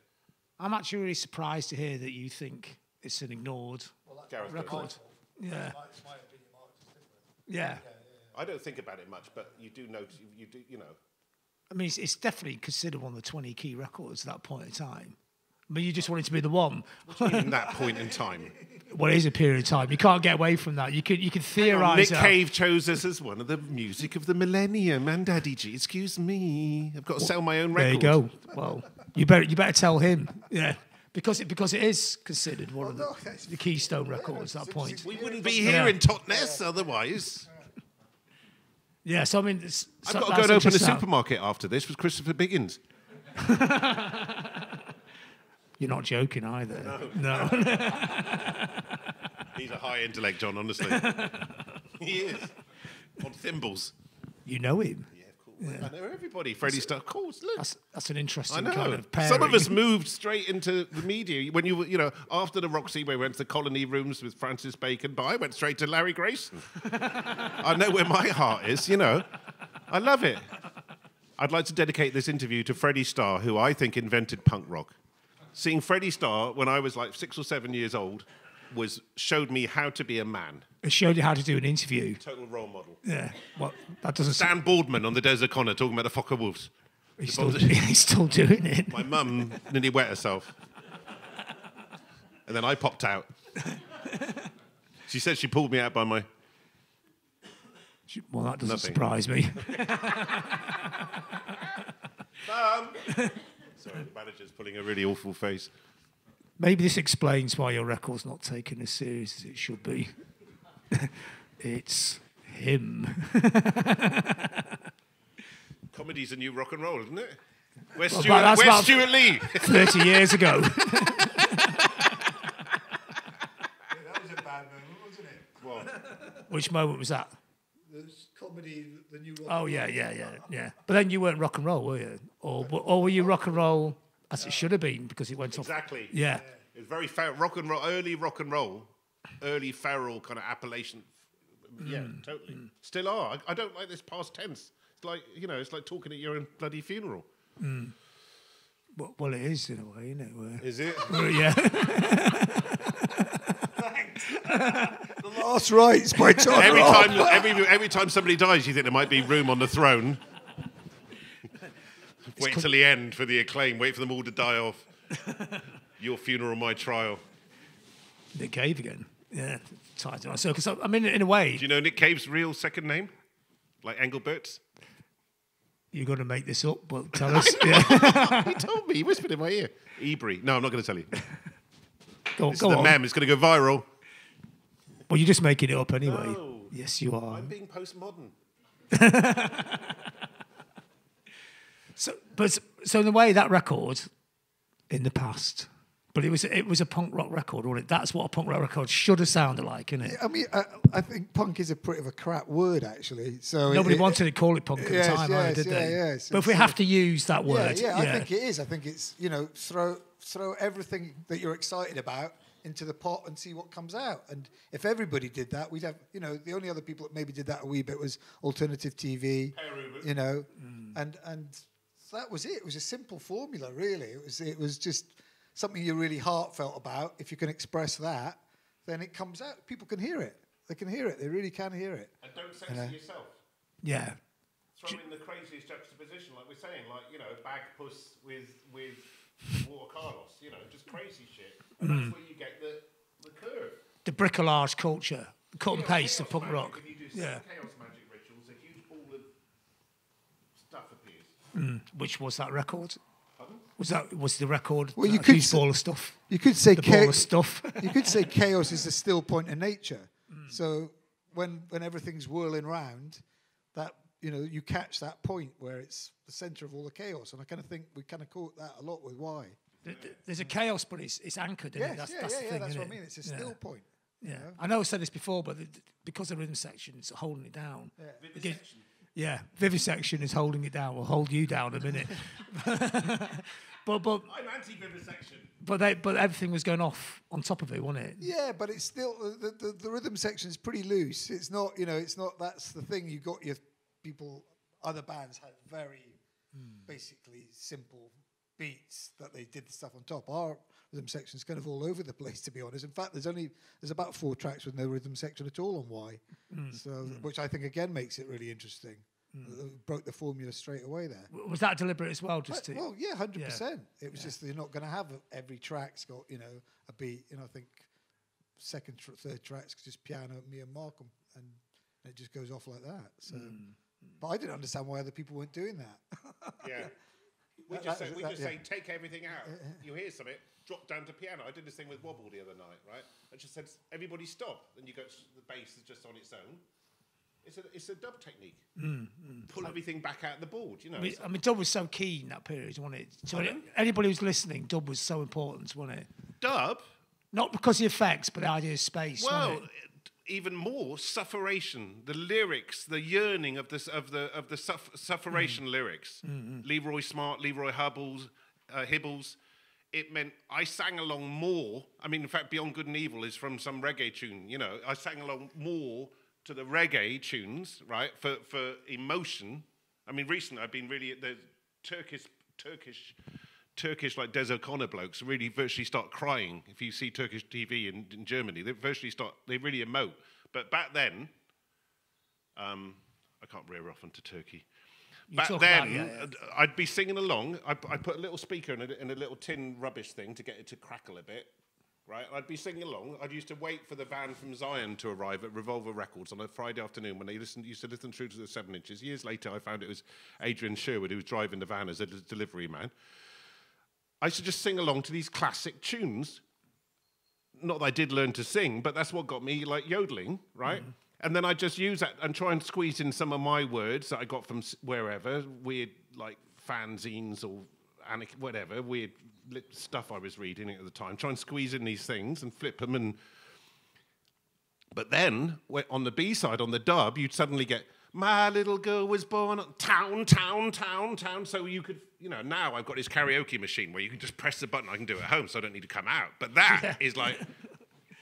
I'm actually really surprised to hear that you think it's an ignored well, that's record. Yeah. Yeah. It's my, it's my opinion, Mark, just yeah. Yeah, yeah, yeah. I don't think about it much, but you do notice, you, you do, you know. I mean, it's, it's definitely considered one of the twenty key records at that point in time. I mean, you just wanted to be the one. In that point in time. Well, it is a period of time. You can't get away from that. You can, you can theorise. Nick uh, Cave chose us as one of the music of the millennium. And Daddy G, excuse me, I've got to well, sell my own record. There you go. Well, you better, you better tell him. Yeah. Because it, because it is considered one well, of no, the, the keystone records at that point. We wouldn't be here yeah. in Totnes otherwise. Yeah, so I mean... So I've got to go and open a supermarket after this with Christopher Biggins. You're not joking either. No. No. He's a high intellect, John, honestly. He is. On thimbles. You know him. Yeah, of course. Yeah. I know everybody. Freddie Starr, of course, look. That's, that's an interesting I know. kind of pairing. Some of us moved straight into the media. When you were, you know, after the Roxy, we went to the Colony Rooms with Francis Bacon, but I went straight to Larry Grayson. I know where my heart is, you know. I love it. I'd like to dedicate this interview to Freddie Starr, who I think invented punk rock. Seeing Freddie Starr when I was like six or seven years old was showed me how to be a man. It showed you how to do an interview. Total role model. Yeah. Well, that doesn't. Stan Boardman on the Des O'Connor talking about the Fokker Wolves. He's still, he's still doing it. My mum nearly wet herself, and then I popped out. She said she pulled me out by my. She, well, that doesn't Nothing. surprise me. Mum. Sorry, the manager's pulling a really awful face. Maybe this explains why your record's not taken as serious as it should be. It's him. Comedy's a new rock and roll, isn't it? Where's well, Stuart, where's Stuart Lee? thirty years ago. Yeah, that was a bad moment, wasn't it? What? Which moment was that? There's comedy, the new rock oh, and yeah, roll. yeah, yeah, yeah. But then you weren't rock and roll, were you? Or, or were you rock and roll as no. it should have been because it went exactly. off? Exactly. Yeah. yeah. It was very feral, rock and roll, early rock and roll, early feral kind of Appalachian. Yeah, mm. totally. Mm. Still are. I, I don't like this past tense. It's like, you know, it's like talking at your own bloody funeral. Mm. Well, well, it is in a way, isn't it? Where, is it? Where, yeah. Thanks. The last rites by John. Every time, every, every time somebody dies, you think there might be room on the throne. Wait till the end for the acclaim. Wait for them all to die off. Your funeral, my trial. Nick Cave again. Yeah. Title. So, because I mean, in a way. Do you know Nick Cave's real second name? Like Engelbert's? You're going to make this up, but tell us. Yeah. He told me. He whispered in my ear. Ebree. No, I'm not going to tell you. Go on, this go is the on. mem. It's going to go viral. Well, you're just making it up anyway. No. Yes, you are. I'm being postmodern. so, but so in a way, that record in the past, but it was it was a punk rock record, wasn't it? That's what a punk rock record should have sounded like, isn't it? Yeah, I mean, I, I think punk is a pretty of a crap word, actually. So nobody it, wanted it, to call it punk at yes, the time, yes, either, did yeah, they? Yes, but if we have to use that word, yeah, yeah, yeah, I think it is. I think it's you know throw throw everything that you're excited about into the pot and see what comes out. And if everybody did that, we'd have, you know, the only other people that maybe did that a wee bit was alternative T V, you know, mm. and and that was it. It was a simple formula, really. It was it was just something you're really heartfelt about. If you can express that, then it comes out. People can hear it. They can hear it. They really can hear it. And don't censor you know? yourself. Yeah. Throw in the craziest juxtaposition, like we're saying, like, you know, bag puss with with. Water Carlos, you know, just crazy shit. And mm. that's where you get the, the curve. The bricolage culture, the cut and paste of punk rock. When you do yeah. chaos magic rituals, a huge ball of stuff appears. Mm. Which was that record? Pardon? Was that was the record? Well, you could a huge ball of stuff. You could say the ball of stuff. You could say chaos is a still point in nature. Mm. So when when everything's whirling round, that. You know, you catch that point where it's the centre of all the chaos, and I kind of think we kind of caught that a lot with Why. There's a chaos, but it's it's anchored. Isn't yes, it? That's, yeah, that's yeah, the yeah, thing, that's what it? I mean. It's a still yeah. point. Yeah, know? I know I said this before, but the, because the rhythm section is holding it down. Yeah, vivisection. Gives, yeah, vivisection is holding it down. We'll hold you down a minute. but but I'm anti-vivisection. But they, but everything was going off on top of it, wasn't it? Yeah, but it's still the, the the rhythm section is pretty loose. It's not, you know, it's not. That's the thing. You got your people. Other bands had very mm. basically simple beats that they did the stuff on top. Our rhythm section is kind of all over the place, to be honest. In fact, there's only there's about four tracks with no rhythm section at all on Why, mm. so mm. which I think again makes it really interesting. Mm. Broke the formula straight away there. Was that deliberate as well? Just I, to well, yeah, hundred yeah. percent. It was yeah. just you're not going to have a, every track's got you know a beat. You know, I think second, tr third tracks just piano, me and Markham, and it just goes off like that. So, mm. but I didn't understand why other people weren't doing that. Yeah, we that, just that, say, we that, just that, say yeah. take everything out. Uh, uh, you hear something, drop down to piano. I did this thing with Wobble the other night, right? I just said everybody stop, and you go. The bass is just on its own. It's a, it's a dub technique. Mm, mm. Pull everything back out of the board, you know. I mean, I mean dub was so key in that period, wasn't it? So it, anybody who's listening, dub was so important, wasn't it? Dub? Not because of the effects, but the idea of space. Well, it? even more, sufferation. The lyrics, the yearning of, this, of the, of the suff sufferation mm. lyrics. Mm, mm. Leroy Smart, Leroy Hubbles, uh, Hibbles. It meant I sang along more. I mean, in fact, Beyond Good and Evil is from some reggae tune, you know. I sang along more to the reggae tunes, right, for, for emotion. I mean, recently I've been really, the Turkish, Turkish, Turkish like Des O'Connor blokes really virtually start crying. If you see Turkish T V in, in Germany, they virtually start, they really emote. But back then, um, I can't rear off onto Turkey. You back then, yeah, yeah. I'd be singing along. I, I put a little speaker in a, in a little tin rubbish thing to get it to crackle a bit. Right, I'd be singing along. I'd used to wait for the van from Zion to arrive at Revolver Records on a Friday afternoon when they listened, used to listen through to the Seven Inches. Years later, I found it was Adrian Sherwood who was driving the van as a delivery man. I used to just sing along to these classic tunes. Not that I did learn to sing, but that's what got me like yodeling, right? Mm. And then I just use that and try and squeeze in some of my words that I got from wherever, weird like fanzines or whatever, weird stuff I was reading at the time, try and squeeze in these things and flip them. And but then on the B-side, on the dub, you'd suddenly get my little girl was born on town, town, town, town. So you could, you know, now I've got this karaoke machine where you can just press the button. I can do it at home, so I don't need to come out. But that yeah. is like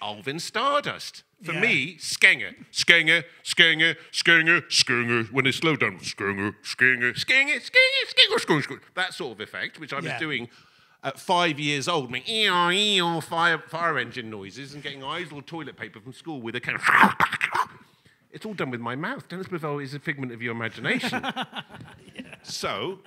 Alvin Stardust. For yeah. me, Skenger, Skenger, Skenger, Skenger, Skenger. When it's slowed down, Skenger, Skenger, Skenger, Skenger, Skenger, Skenger. That sort of effect, which I was yeah. doing at five years old, making eeyaw, eeyaw, fire, fire engine noises and getting idle toilet paper from school with a kind of... It's all done with my mouth. Dennis Bovell is a figment of your imagination. yeah. So,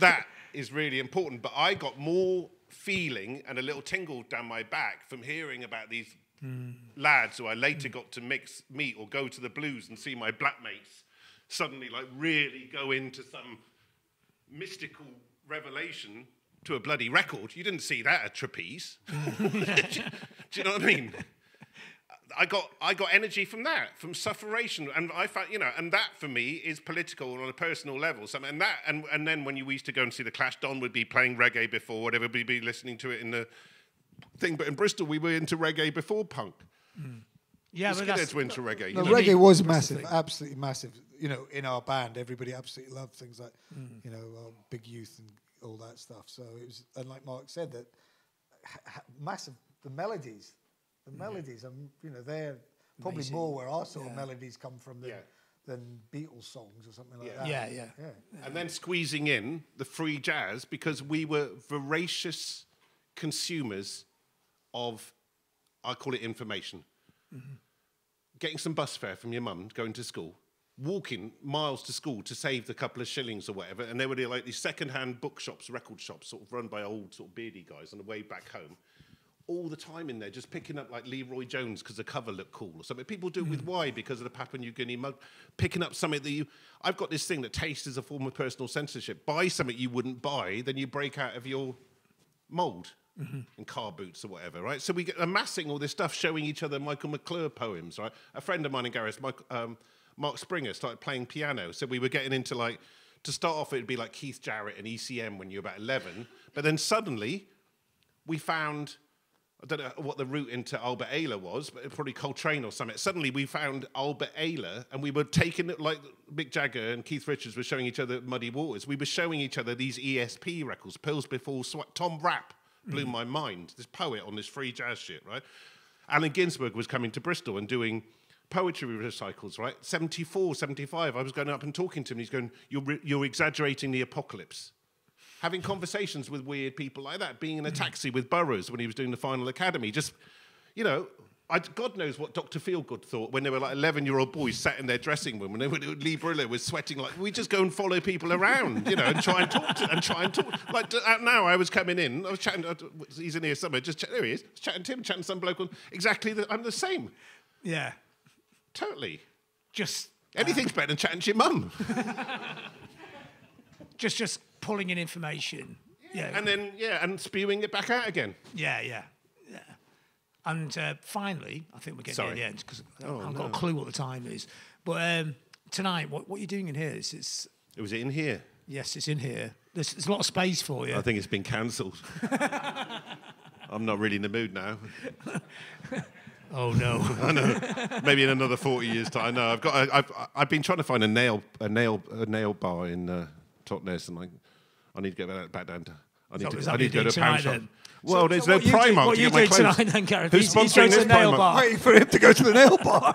that is really important. But I got more feeling and a little tingle down my back from hearing about these... Mm. lads who I later mm. got to mix, meet or go to the blues and see my blackmates suddenly like really go into some mystical revelation to a bloody record. You didn't see that at Trapeze. do, you, do you know what I mean? I got, I got energy from that, from sufferation. And I found, you know, and that for me is political on a personal level. So, and that, and, and then when you used to go and see The Clash, Don would be playing reggae before, whatever, we'd be listening to it in the thing, but in Bristol we were into reggae before punk. Mm. Yeah, but that's were into reggae. No, you know? Reggae was massive, absolutely massive. You know, in our band, everybody absolutely loved things like, mm. you know, um, Big Youth and all that stuff. So it was, and like Mark said, that massive. The melodies, the mm. melodies. Um, you know, they're probably amazing. More where our sort yeah. of melodies come from than, yeah. than Beatles songs or something like yeah. that. Yeah, yeah, yeah, yeah. And then squeezing in the free jazz because we were voracious consumers of, I call it information. Mm-hmm. Getting some bus fare from your mum, going to school, walking miles to school to save the couple of shillings or whatever, and there were like these second-hand bookshops, record shops, sort of run by old sort of beardy guys on the way back home, all the time in there, just picking up like Leroy Jones because the cover looked cool or something. People do mm. with Why because of the Papua New Guinea mug, picking up something that you... I've got this thing that taste is a form of personal censorship. Buy something you wouldn't buy, then you break out of your mould. Mm-hmm. And car boots or whatever, right? So we get amassing all this stuff, showing each other Michael McClure poems, right? A friend of mine in Gareth, Mike, um, Mark Springer, started playing piano. So we were getting into like, to start off, it'd be like Keith Jarrett and E C M when you're about eleven. But then suddenly we found I don't know what the route into Albert Ayler was, but probably Coltrane or something. Suddenly we found Albert Ayler, and we were taking it like Mick Jagger and Keith Richards were showing each other Muddy Waters. We were showing each other these E S P records, Pills Before Swat. Tom Rapp blew mm. my mind, this poet on this free jazz shit, right? Allen Ginsberg was coming to Bristol and doing poetry recycles, right? seventy-four, seventy-five, I was going up and talking to him, and he's going, you're, you're exaggerating the apocalypse. Having conversations with weird people like that, being in a taxi with Burroughs when he was doing the final academy. Just, you know, I, God knows what Doctor Feelgood thought when they were like eleven-year-old boys sat in their dressing room, and they would, Lee Brillo was sweating like, we just go and follow people around, you know, and try and talk to, and try and talk. Like now, I was coming in, I was chatting, he's in here somewhere, just there he is, chatting to him, chatting to some bloke on, exactly, the, I'm the same. Yeah. Totally. Just... Anything's uh, better than chatting to your mum. just, just... pulling in information, yeah. yeah, and then yeah, and spewing it back out again. Yeah, yeah, yeah. And uh, finally, I think we're getting Sorry. near the end because oh, I haven't no. got a clue what the time is. But um, tonight, what what are you doing in here? Is it's it was in here. Yes, it's in here. There's, there's a lot of space for you. I think it's been cancelled. I'm not really in the mood now. Oh no! I know. Maybe in another forty years' time. No, I've got. I, I've I've been trying to find a nail a nail a nail bar in uh, Totnes, and I. I need to get back down to... I need, so to, I need to go to a pound shop. Then? Well, so, there's so no Primark to get my clothes. What are you doing tonight then, Gareth? Who's he's, sponsoring he's this Primark? Waiting for him to go to the nail bar.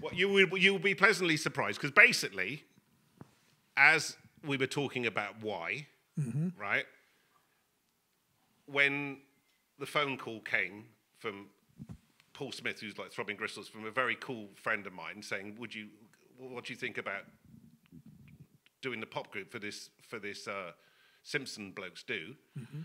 Well, you will you be pleasantly surprised, because basically, as we were talking about why, mm-hmm. right, when the phone call came from Paul Smith, who's like Throbbing Gristles, from a very cool friend of mine, saying, "Would you? What do you think about... doing the pop group for this for this uh, Simpson blokes do," mm-hmm.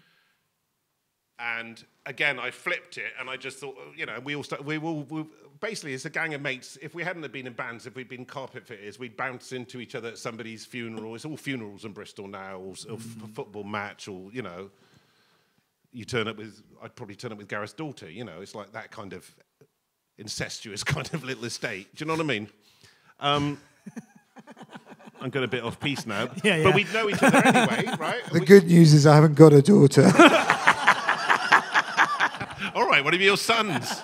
and again I flipped it and I just thought, you know, we all start, we will we, basically it's a gang of mates. If we hadn't been in bands, if we'd been carpet fitters, we'd bounce into each other at somebody's funeral. It's all funerals in Bristol now, or, or mm-hmm. f football match, or you know, you turn up with I'd probably turn up with Gareth's daughter. You know, it's like that kind of incestuous kind of little estate. Do you know what I mean? Um, I'm going a bit off piece now, yeah, yeah. but we know each other anyway, right? The we... good news is I haven't got a daughter. All right, what are your sons?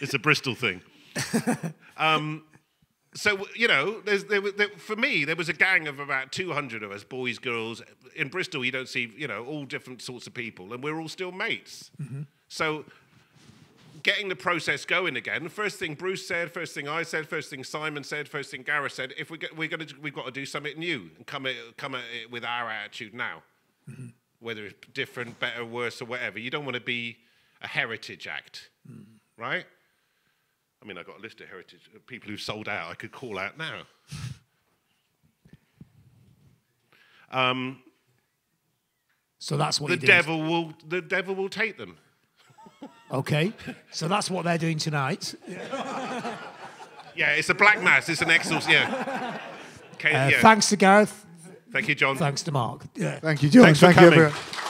It's a Bristol thing. Um, so you know, there's, there, there, for me, there was a gang of about two hundred of us, boys, girls. In Bristol, you don't see, you know, all different sorts of people, and we're all still mates. Mm-hmm. So getting the process going again, the first thing Bruce said, first thing I said, first thing Simon said, first thing Gareth said, if we get, we're gonna, we've got to do something new and come at, come at it with our attitude now, mm-hmm. whether it's different, better, worse, or whatever. You don't want to be a heritage act, mm. right? I mean, I've got a list of heritage of people who've sold out I could call out now. um, so that's what the devil will, the devil will take them. Okay, so that's what they're doing tonight. Yeah, it's a black mass. It's an exhaust. Yeah. Okay, uh, yeah. Thanks to Gareth. Thank you, John. Thanks to Mark. Yeah. Thank you, John. Thanks for Thank coming. You